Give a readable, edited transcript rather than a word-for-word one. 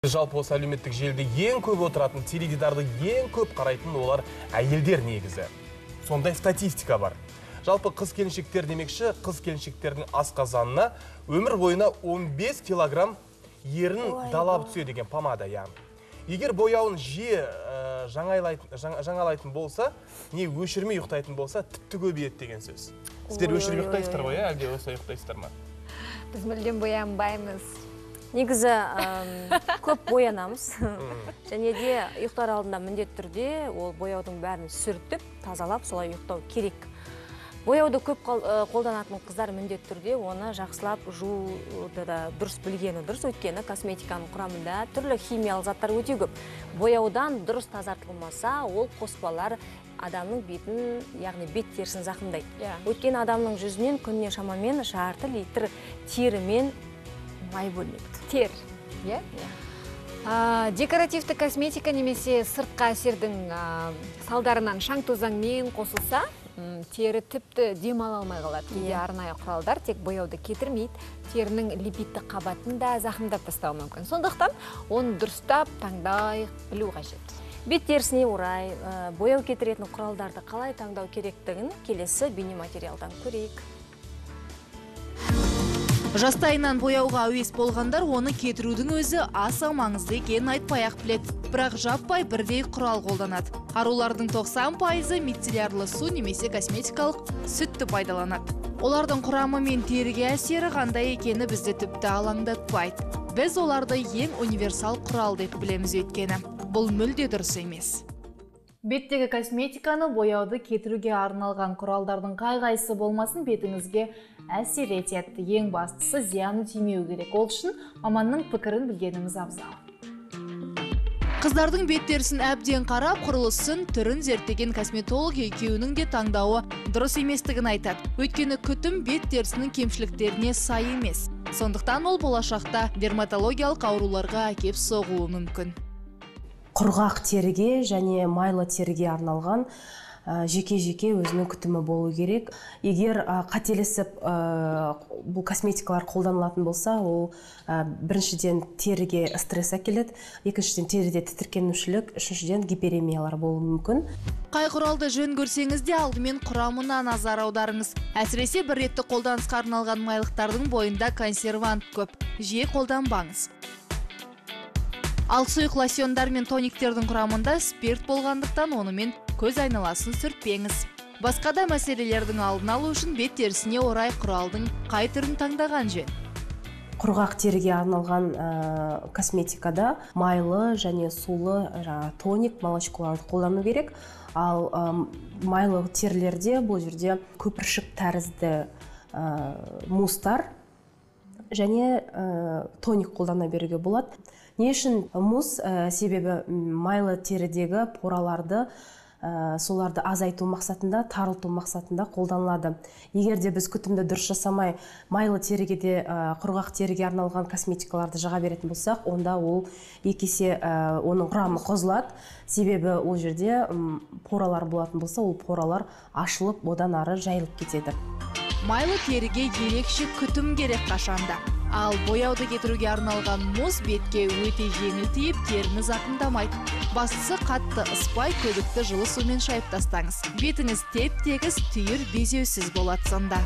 Жалпы осы әлеуметтік желіде ең көп отыратын, теледидарды ең көп қарайтын олар әйелдер негізі. Сондай статистика бар. Жалпы қыз-келіншектер демекші, қыз-келіншектердің асқазанына өмір бойына 15 килограмм ерін далап түседі деген помада яғни. Егер бояуын жиі жаңалайтын болса, не өшірмей ұйықтайтын болса, тіпті көбейеді деген сөз. Сіздер өшірмей ұйықтайсыздар ғой, әлде өсі ұйықтайсыздар ма? Біз мүлдем боянбаймыз. Негізі көп боянамыз, және де ұйықтар алдында міндет түрде ол бояудың бәрін сүртіп, тазалап, солай ұйықтау керек. Бояуды көп қолданатын қыздар міндет түрде оны жақсылап жууды да дұрыс білгені дұрыс, өйткені косметиканың құрамында түрлі химиялық заттар өте көп. Бояудан дұрыс тазартылмаса, ол қоспалар адамның бетін, яғни бет терісін зақымдайды. Өйткені адамның жүзінен күніне шамамен 2,5 литр терімен май бөлінеді. Тер. Декоративті косметика немесе сыртқа әсердің салдарынан шаң-тозаңмен қосылса, тері тіпті демала алмай қалады. Арнайы құралдар тек бояуды кетірмейді, терінің липидті қабатын да зақымдап тастауы мүмкін. Сондықтан оны дұрыстап таңдай білу қажет. Бет терісіне орай бояу кетіретін құралдарды қалай таңдау керектігін келесі бейнематериалдан көрейік. Жастайынан бояуға әуес болғандар оны кетірудің өзі аса маңызды екенін айтпай-ақ біледі. Бірақ жаппай бірдей құрал қолданады. Арулардың 90% мицеллярлы су немесе косметикалық сүтті пайдаланады. Олардың құрамы мен теріге әсері қандай екені бізді тіпті алаңдатпайды. Біз оларды ең универсал құрал деп білеміз өйткені. Бұл мүлде дұрыс емес. Беттегі косметиканы бояуды кетіруге арналған құралдардың қай-қайсы болмасын бетіңізге әсер етеді. Ең бастысы зияны тимеу керек. Ол үшін маманның пікірін білгеніміз абзал. Қыздардың бет терісін әбден қарап, құрылысын, түрін зерттеген косметолог екеуінің де таңдауы дұрыс еместігін айтады. Өйткені күтім бет терісінің кемшіліктеріне сай емес. Сондықтан ол болашақта дерматологиялық ауруларға әкеп соғуы мүмкін. Құрғақ теріге және майлы теріге арналған жеке-жеке өзінің күтімі болу керек. Егер қателесіп бұл косметикалар қолданылатын болса, ол біріншіден теріге стресс әкеледі, екіншіден теріде тітіркенушілік, үшіншіден гиперемиялар болуы мүмкін. Қай құралды жөн көрсеңіз де алдымен құрамына назар аударыңыз. Әсіресе бір ретті қолданысқа арналған майлықтардың бойында консервант көп. Жиі қолданбаңыз. Ал сұйық лосьондар мен тониктердің құрамында спирт болғандықтан онымен көз айналасын сүртпеңіз. Басқа да мәселелердің алдын алу үшін бет терісіне орай құралдың қай түрін таңдаған жөн. Құрғақ теріге арналған косметикада майлы және сулы тоник, молочкаларды қолдану керек. Ал майлы терілерде бұл жерде көпіршік тәрізді мустар және тоник қолдана беруге болады. Не үшін мұз? Себебі майлы терідегі пораларды, соларды азайту мақсатында, тарылту мақсатында қолданылады. Егер де біз күтімді дұрыс жасамай, майлы теріге де құрғақ теріге арналған косметикаларды жаға беретін болсақ, онда ол екесе оның құрамы қозылады. Себебі ол жерде поралар болатын болса, ол поралар ашылып, одан ары жайылып кетеді. Майлы теріге ерекше күтім керек қашанда. Ал бояуды кетіруге арналған мұз бетке өте жеңіл тиіп, теріні зақымдамайды. Бастысы қатты ыспай, көбікті жылы сумен шайып тастаңыз. Бетіңіз теп-тегіз, түйір безеусіз болады сонда.